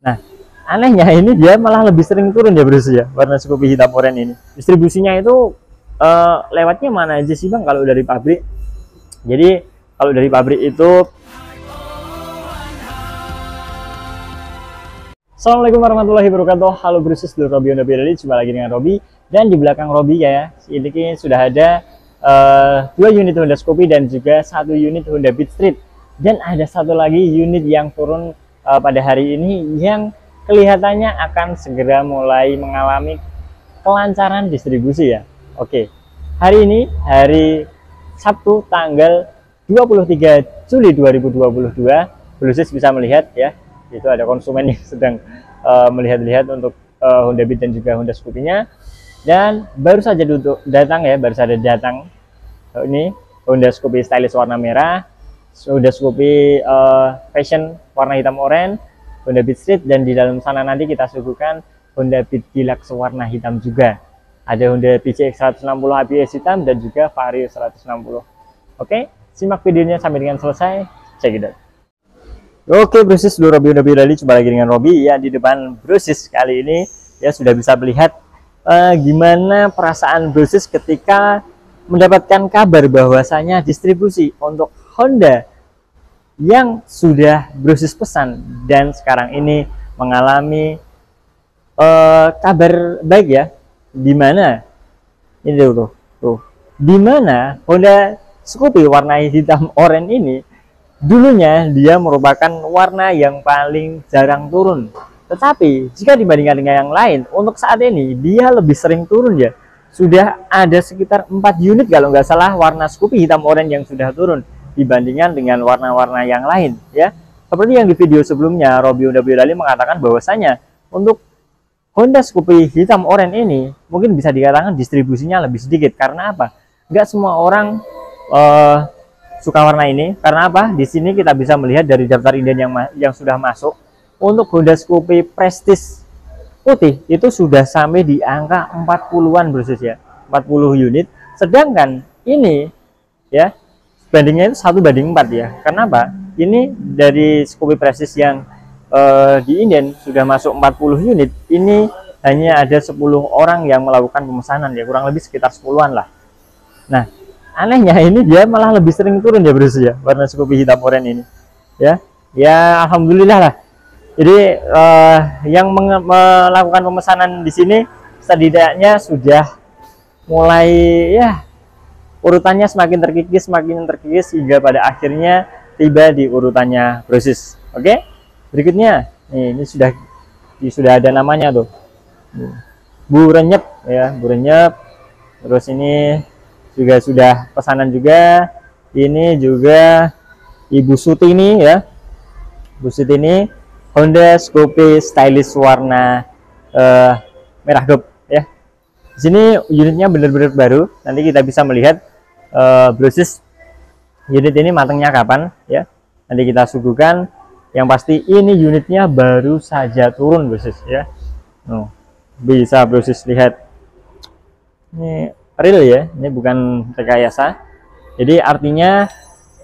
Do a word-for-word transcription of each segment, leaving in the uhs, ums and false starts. Nah, anehnya ini dia malah lebih sering turun ya Bro ya, warna Scoopy hitam oren ini. Distribusinya itu eh, lewatnya mana aja sih Bang kalau dari pabrik? Jadi kalau dari pabrik itu, Assalamualaikum warahmatullahi wabarakatuh. Halo Bro, seluruh Roby Honda Boyolali, jumpa lagi dengan Roby. Dan di belakang Roby ya, ini sudah ada eh, dua unit Honda Scoopy dan juga satu unit Honda Beat Street. Dan ada satu lagi unit yang turun uh, pada hari ini yang kelihatannya akan segera mulai mengalami kelancaran distribusi ya. Oke, hari ini hari Sabtu tanggal dua puluh tiga Juli dua ribu dua puluh dua, Blusis bisa melihat ya, itu ada konsumen yang sedang uh, melihat-lihat untuk uh, Honda Beat dan juga Honda Scoopy-nya. Dan baru saja duduk, datang ya, baru saja datang uh, ini Honda Scoopy stylish warna merah, Honda Scoopy uh, fashion warna hitam oranye, Honda Beat Street, dan di dalam sana nanti kita suguhkan Honda Beat Deluxe warna hitam juga. Ada Honda P C X seratus enam puluh A B S hitam dan juga Vario seratus enam puluh. Oke, simak videonya sampai dengan selesai. Check it out. Oke, Brosis, dulu Roby Honda Boyolali, coba lagi dengan Roby ya. Di depan Brosis kali ini ya sudah bisa melihat uh, gimana perasaan Brosis ketika mendapatkan kabar bahwasanya distribusi untuk Honda yang sudah Brosis pesan dan sekarang ini mengalami uh, kabar baik ya, di mana ini tuh, tuh di mana Honda Scoopy warna hitam oranye ini dulunya dia merupakan warna yang paling jarang turun, tetapi jika dibandingkan dengan yang lain untuk saat ini dia lebih sering turun ya. Sudah ada sekitar empat unit kalau nggak salah warna Scoopy hitam oranye yang sudah turun dibandingkan dengan warna-warna yang lain ya. Seperti yang di video sebelumnya Roby Honda Boyolali mengatakan bahwasanya untuk Honda Scoopy hitam oranye ini mungkin bisa dikatakan distribusinya lebih sedikit. Karena apa? Nggak semua orang uh, suka warna ini. Karena apa? Di sini kita bisa melihat dari daftar inden yang yang sudah masuk untuk Honda Scoopy Prestige putih itu sudah sampai di angka empat puluhan Brosis ya, empat puluh unit. Sedangkan ini ya bandingnya itu satu banding empat ya. Kenapa? Ini dari Scoopy Prestige yang uh, di inden sudah masuk empat puluh unit, ini hanya ada sepuluh orang yang melakukan pemesanan ya, kurang lebih sekitar sepuluhan lah. Nah, anehnya ini dia malah lebih sering turun ya Bro ya, warna Scoopy hitam oranye ini ya. Ya alhamdulillah lah. Jadi uh, yang melakukan pemesanan di sini setidaknya sudah mulai ya, urutannya semakin terkikis, semakin terkikis hingga pada akhirnya tiba di urutannya Brosis. Oke, berikutnya nih, ini sudah ini sudah ada namanya tuh, Bu Renyep ya, Bu Renyep. Terus ini juga sudah pesanan juga, ini juga Ibu Suti ini ya, Ibu Suti ini Honda Scoopy stylish warna uh, merah dop ya. Di sini unitnya benar-benar baru, nanti kita bisa melihat Uh, Brosis unit ini matangnya kapan ya, nanti kita suguhkan. Yang pasti ini unitnya baru saja turun Brosis ya. Oh, bisa Brosis lihat ini real ya, ini bukan rekayasa. Jadi artinya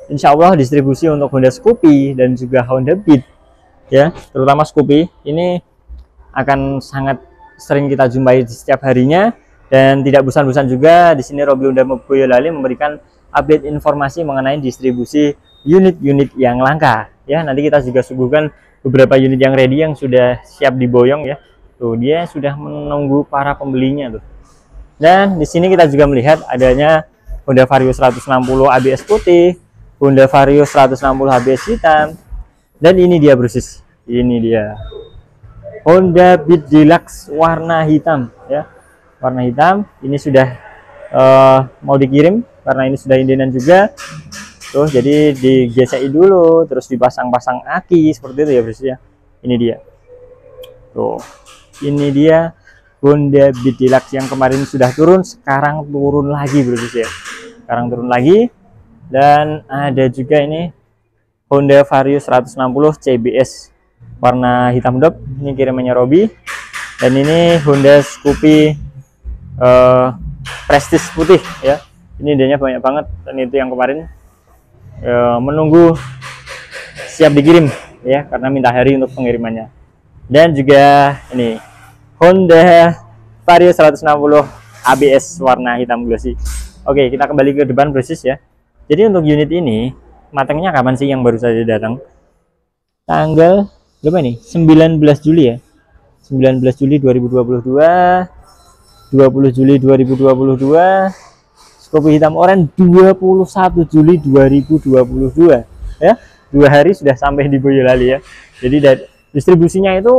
insya Allah distribusi untuk Honda Scoopy dan juga Honda Beat ya, terutama Scoopy ini akan sangat sering kita jumpai setiap harinya. Dan tidak bosan-bosan juga di sini Roby Honda Boyolali memberikan update informasi mengenai distribusi unit-unit yang langka ya. Nanti kita juga suguhkan beberapa unit yang ready yang sudah siap diboyong ya. Tuh dia sudah menunggu para pembelinya tuh. Dan di sini kita juga melihat adanya Honda Vario seratus enam puluh A B S putih, Honda Vario seratus enam puluh A B S hitam, dan ini dia Brosis. Ini dia Honda Beat Deluxe warna hitam ya. Warna hitam ini sudah uh, mau dikirim karena ini sudah indenan juga tuh, jadi digesi dulu terus dipasang-pasang aki seperti itu ya Bro ya. Ini dia tuh, ini dia Honda Beat Deluxe yang kemarin sudah turun, sekarang turun lagi Bro ya, sekarang turun lagi. Dan ada juga ini Honda Vario seratus enam puluh C B S warna hitam dop, ini kirimannya Roby. Dan ini Honda Scoopy Uh, Prestige putih ya, ini idenya banyak banget dan itu yang kemarin uh, menunggu siap dikirim ya, karena minta hari untuk pengirimannya. Dan juga ini Honda Vario seratus enam puluh A B S warna hitam glossy. Oke, kita kembali ke depan persis ya. Jadi untuk unit ini matangnya kapan sih yang baru saja datang? Tanggal berapa nih? sembilan belas Juli ya. sembilan belas Juli dua ribu dua puluh dua, dua puluh Juli dua ribu dua puluh dua, Scoopy hitam oranye dua puluh satu Juli dua ribu dua puluh dua ya. Dua hari sudah sampai di Boyolali ya. Jadi dari distribusinya itu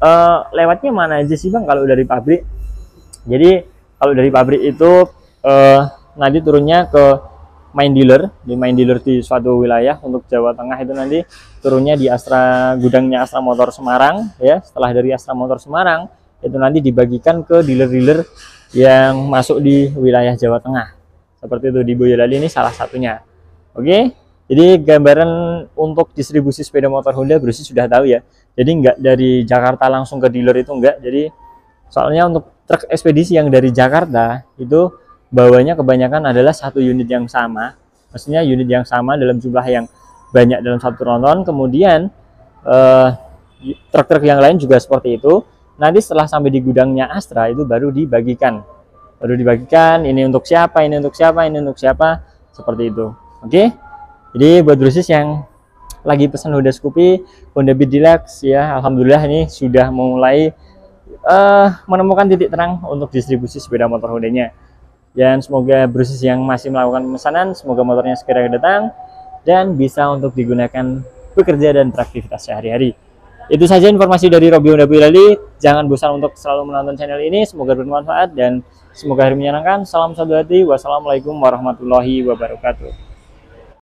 uh, lewatnya mana aja sih Bang kalau dari pabrik? Jadi kalau dari pabrik itu uh, nanti turunnya ke main dealer, di main dealer di suatu wilayah untuk Jawa Tengah itu nanti turunnya di Astra, gudangnya Astra Motor Semarang ya. Setelah dari Astra Motor Semarang itu nanti dibagikan ke dealer-dealer yang masuk di wilayah Jawa Tengah seperti itu. Di Boyolali ini salah satunya. Oke, jadi gambaran untuk distribusi sepeda motor Honda Brusi sudah tahu ya. Jadi enggak dari Jakarta langsung ke dealer itu enggak. Jadi soalnya untuk truk ekspedisi yang dari Jakarta itu bawahnya kebanyakan adalah satu unit yang sama, maksudnya unit yang sama dalam jumlah yang banyak dalam satu tronton. Kemudian truk-truk eh, yang lain juga seperti itu. Nanti setelah sampai di gudangnya Astra itu baru dibagikan, baru dibagikan ini untuk siapa, ini untuk siapa, ini untuk siapa, seperti itu. Oke, jadi buat Brusis yang lagi pesan Honda Scoopy, Honda Beat Deluxe ya, alhamdulillah ini sudah mulai eh, menemukan titik terang untuk distribusi sepeda motor Hondanya. Dan semoga Brusis yang masih melakukan pemesanan, semoga motornya segera datang dan bisa untuk digunakan bekerja dan beraktivitas sehari-hari. Itu saja informasi dari Roby Honda Boyolali. Jangan bosan untuk selalu menonton channel ini. Semoga bermanfaat dan semoga hari menyenangkan. Salam satu hati. Wassalamualaikum warahmatullahi wabarakatuh.